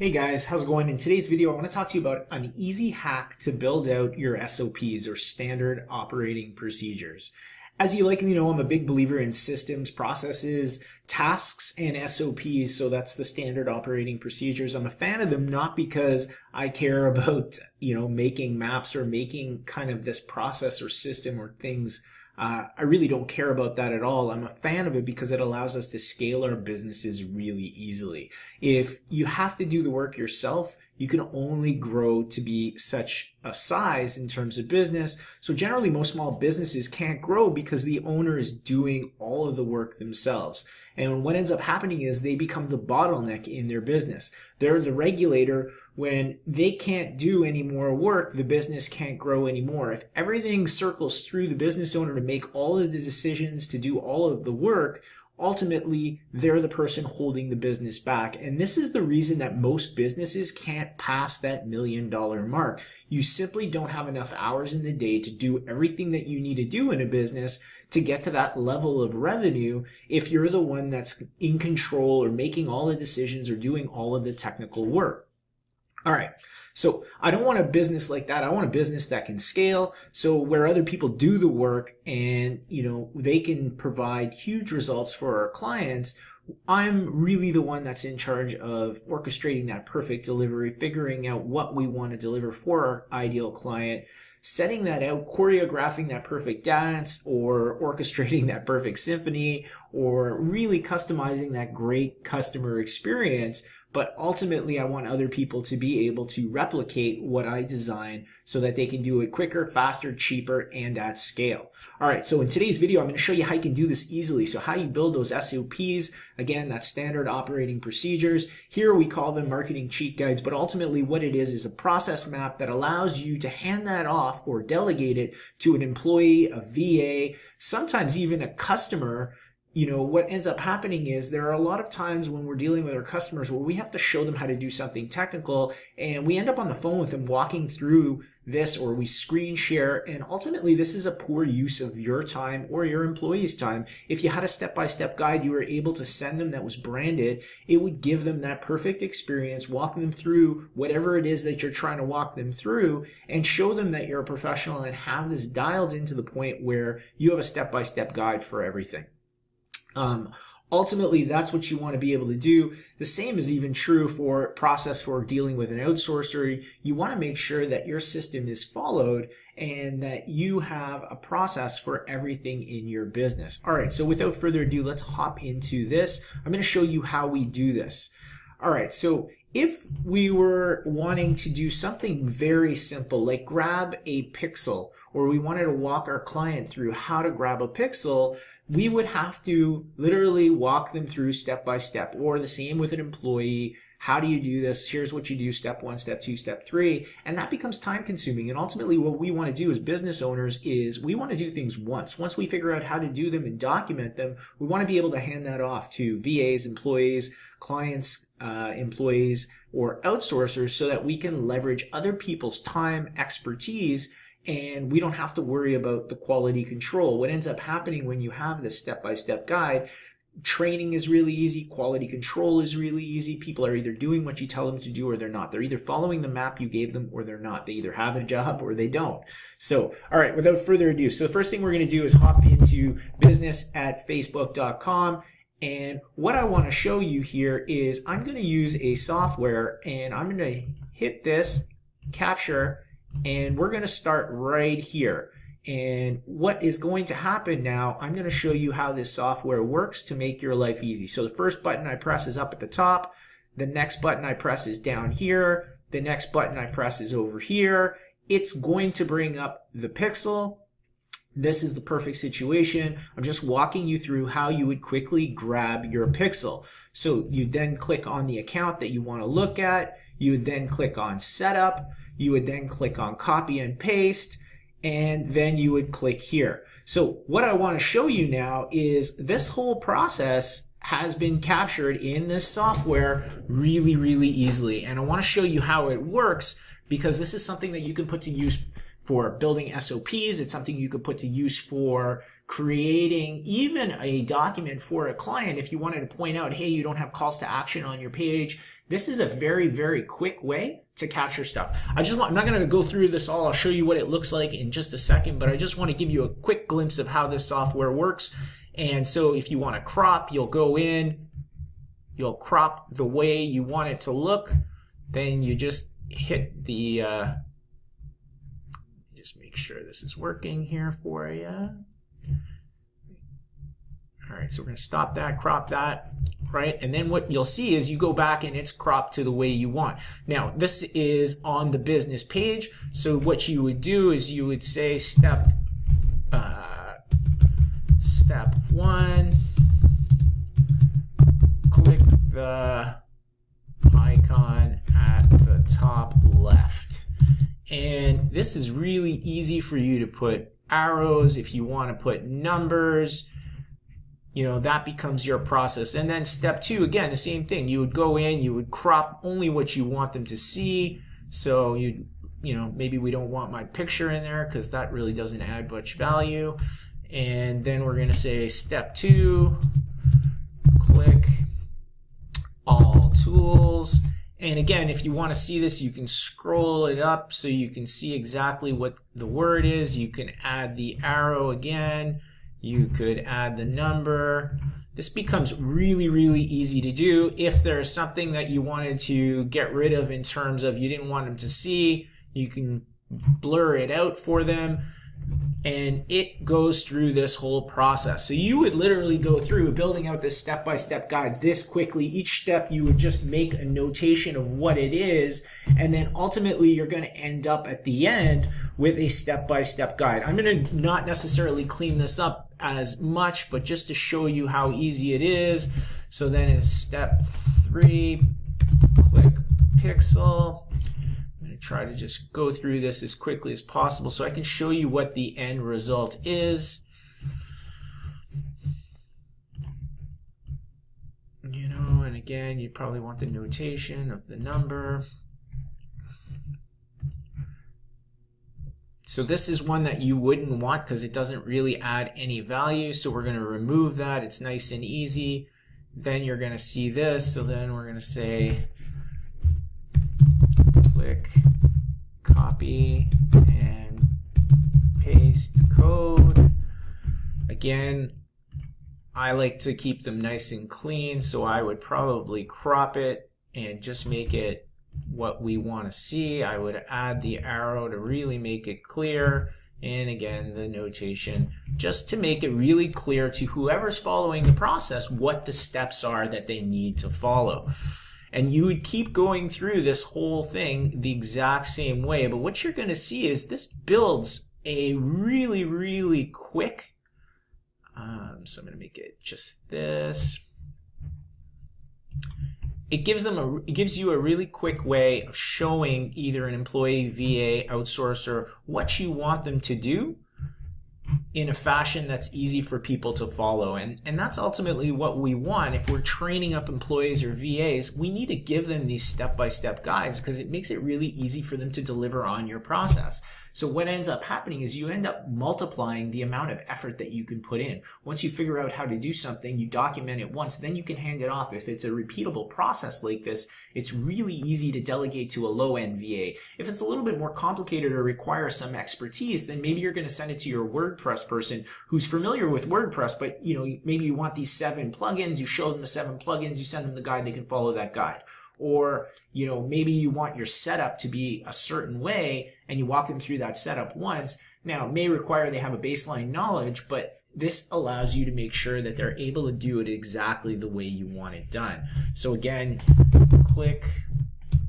Hey guys, how's it going? In today's video, I want to talk to you about an easy hack to build out your SOPs, or standard operating procedures. As you likely know, I'm a big believer in systems, processes, tasks, and SOPs, so that's the standard operating procedures. I'm a fan of them not because I care about, making maps or making kind of this process or system or things. I really don't care about that at all. I'm a fan of it because it allows us to scale our businesses really easily. If you have to do the work yourself, you can only grow to be such a size in terms of business. So generally, most small businesses can't grow because the owner is doing all of the work themselves. And what ends up happening is they become the bottleneck in their business. They're the regulator. When they can't do any more work, the business can't grow anymore. If everything circles through the business owner to make all of the decisions, to do all of the work, ultimately, they're the person holding the business back. And this is the reason that most businesses can't pass that $1 million mark. You simply don't have enough hours in the day to do everything that you need to do in a business to get to that level of revenue if you're the one that's in control or making all the decisions or doing all of the technical work. All right, so I don't want a business like that. I want a business that can scale, so where other people do the work and they can provide huge results for our clients. I'm really the one that's in charge of orchestrating that perfect delivery, figuring out what we want to deliver for our ideal client, setting that out, choreographing that perfect dance, or orchestrating that perfect symphony, or really customizing that great customer experience. But ultimately, I want other people to be able to replicate what I design so that they can do it quicker, faster, cheaper, and at scale. All right, so in today's video, I'm going to show you how you can do this easily. So how you build those SOPs, again, that's standard operating procedures. Here we call them marketing cheat guides, but ultimately what it is a process map that allows you to hand that off or delegate it to an employee, a VA, sometimes even a customer. What ends up happening is there are a lot of times when we're dealing with our customers where we have to show them how to do something technical, and we end up on the phone with them walking through this, or we screen share, and ultimately this is a poor use of your time or your employees' time. If you had a step-by-step guide you were able to send them that was branded, it would give them that perfect experience, walking them through whatever it is that you're trying to walk them through, and show them that you're a professional and have this dialed into the point where you have a step-by-step guide for everything. Ultimately, that's what you want to be able to do. The same is even true for process for dealing with an outsourcer. You want to make sure that your system is followed and that you have a process for everything in your business. All right, so without further ado, let's hop into this. I'm going to show you how we do this. All right, so if we were wanting to do something very simple, like grab a pixel, or we wanted to walk our client through how to grab a pixel, we would have to literally walk them through step by step, or the same with an employee. How do you do this? Here's what you do, step one, step two, step three, and that becomes time consuming. And ultimately what we want to do as business owners is we want to do things once. Once we figure out how to do them and document them, we want to be able to hand that off to VAs, employees, clients, employees, or outsourcers so that we can leverage other people's time, expertise, and we don't have to worry about the quality control. What ends up happening when you have this step-by-step guide, training is really easy, quality control is really easy. People are either doing what you tell them to do or they're not. They're either following the map you gave them or they're not. They either have a job or they don't. So, all right, without further ado, so the first thing we're going to do is hop into business@facebook.com. And what I want to show you here is I'm going to use a software, and I'm going to hit this, capture, and we're going to start right here. And what is going to happen now, I'm going to show you how this software works to make your life easy. So the first button I press is up at the top. The next button I press is down here. The next button I press is over here. It's going to bring up the pixel. This is the perfect situation. I'm just walking you through how you would quickly grab your pixel. So you then click on the account that you want to look at. You would then click on setup. You would then click on copy and paste, and then you would click here. So what I want to show you now is this whole process has been captured in this software really, really easily. And I want to show you how it works, because this is something that you can put to use for building SOPs. It's something you could put to use for creating even a document for a client, if you wanted to point out, hey, you don't have calls to action on your page, this is a very, very quick way to capture stuff. I'm not going to go through this all. I'll show you what it looks like in just a second, but I just want to give you a quick glimpse of how this software works. And so if you want to crop, you'll go in, you'll crop the way you want it to look. Then you just hit the, just make sure this is working here for you. All right, so we're going to stop that, crop that, right? And then what you'll see is you go back and it's cropped to the way you want. Now, this is on the business page. So what you would do is you would say step one, click the icon at the top left. And this is really easy for you to put arrows. If you want to put numbers, you know, that becomes your process. And then step two, again, the same thing. You would go in, you would crop only what you want them to see. So you know, maybe we don't want my picture in there because that really doesn't add much value. And then we're going to say step two, click all tools. And again, if you want to see this, you can scroll it up so you can see exactly what the word is. You can add the arrow again. You could add the number. This becomes really, really easy to do. If there's something that you wanted to get rid of in terms of you didn't want them to see, you can blur it out for them. And it goes through this whole process. So you would literally go through building out this step-by-step guide this quickly. Each step you would just make a notation of what it is, and then ultimately you're going to end up at the end with a step-by-step guide. I'm going to not necessarily clean this up as much, but just to show you how easy it is. So then it's step three, click pixel. Try to just go through this as quickly as possible so I can show you what the end result is. You know, and again, you probably want the notation of the number. So this is one that you wouldn't want because it doesn't really add any value. So we're going to remove that. It's nice and easy. Then you're going to see this. So then we're going to say click copy and paste code. Again, I like to keep them nice and clean, so I would probably crop it and just make it what we want to see. I would add the arrow to really make it clear, and again, the notation, just to make it really clear to whoever's following the process what the steps are that they need to follow. And you would keep going through this whole thing the exact same way. But what you're going to see is this builds a really, really quick. So I'm going to make it just this. It gives you a really quick way of showing either an employee, VA, outsourcer, what you want them to do in a fashion that's easy for people to follow. And that's ultimately what we want. If we're training up employees or VAs, we need to give them these step-by-step guides because it makes it really easy for them to deliver on your process. So what ends up happening is you end up multiplying the amount of effort that you can put in. Once you figure out how to do something, you document it once, then you can hand it off. If it's a repeatable process like this, it's really easy to delegate to a low-end VA. If it's a little bit more complicated or requires some expertise, then maybe you're going to send it to your WordPress person who's familiar with WordPress, but you know, maybe you want these 7 plugins, you show them the 7 plugins, you send them the guide, they can follow that guide. Or, you know, maybe you want your setup to be a certain way and you walk them through that setup once. Now, it may require they have a baseline knowledge, but this allows you to make sure that they're able to do it exactly the way you want it done. So again, click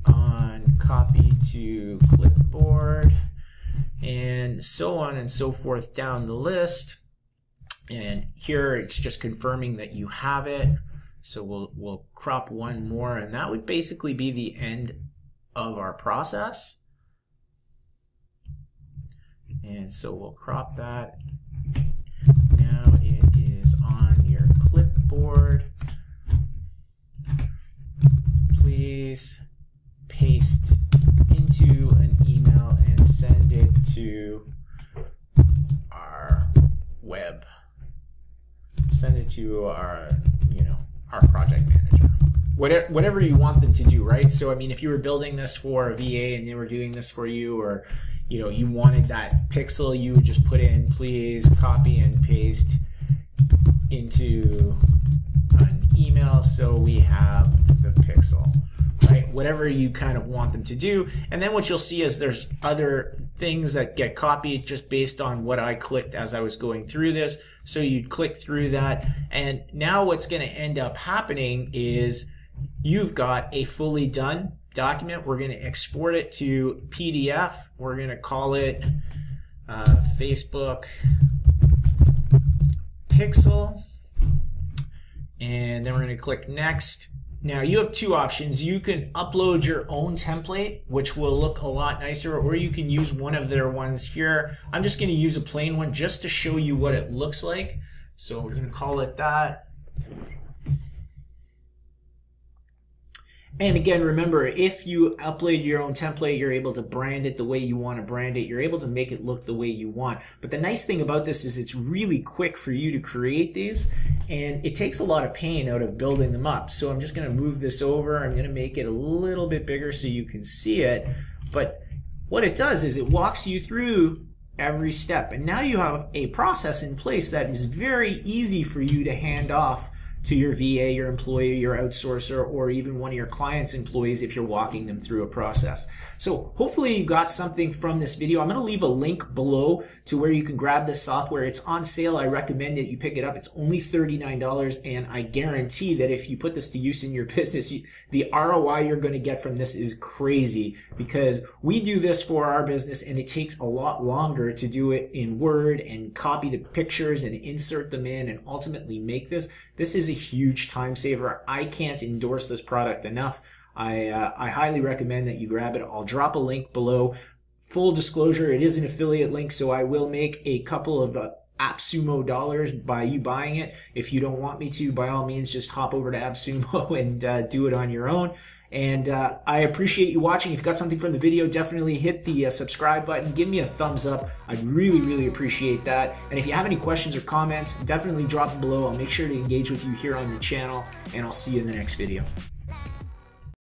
on copy to clipboard and so on and so forth down the list. And here it's just confirming that you have it. So we'll crop one more, and that would basically be the end of our process. And so we'll crop that. Now it is on your clipboard. Please paste into an email and send it to our web send it to our, our project manager. Whatever you want them to do, right? So, I mean, if you were building this for a VA and they were doing this for you, or, you wanted that pixel, you would just put in, please copy and paste into an email so we have the pixel, right? Whatever you kind of want them to do. And then what you'll see is there's other things that get copied just based on what I clicked as I was going through this. So you'd click through that. And now what's going to end up happening is you've got a fully done document. We're going to export it to PDF. We're going to call it Facebook Pixel. And then we're going to click next. Now you have two options. You can upload your own template, which will look a lot nicer, or you can use one of their ones here. I'm just going to use a plain one just to show you what it looks like. So we're going to call it that. And again, remember, if you upload your own template, you're able to brand it the way you want to brand it. You're able to make it look the way you want. But the nice thing about this is it's really quick for you to create these, and it takes a lot of pain out of building them up. So I'm just going to move this over. I'm going to make it a little bit bigger so you can see it. But what it does is it walks you through every step. And now you have a process in place that is very easy for you to hand off to your VA, your employee, your outsourcer, or even one of your client's employees if you're walking them through a process. So hopefully you got something from this video. I'm gonna leave a link below to where you can grab this software. It's on sale. I recommend that you pick it up. It's only $39, and I guarantee that if you put this to use in your business, the ROI you're gonna get from this is crazy, because we do this for our business and it takes a lot longer to do it in Word and copy the pictures and insert them in and ultimately make this. This is a huge time saver. I can't endorse this product enough. I highly recommend that you grab it. I'll drop a link below. Full disclosure, it is an affiliate link, so I will make a couple of AppSumo dollars by you buying it. If you don't want me to, by all means, just hop over to AppSumo and do it on your own. And I appreciate you watching. If you got something from the video, definitely hit the subscribe button. Give me a thumbs up. I'd really appreciate that. And if you have any questions or comments, definitely drop them below. I'll make sure to engage with you here on the channel, and I'll see you in the next video.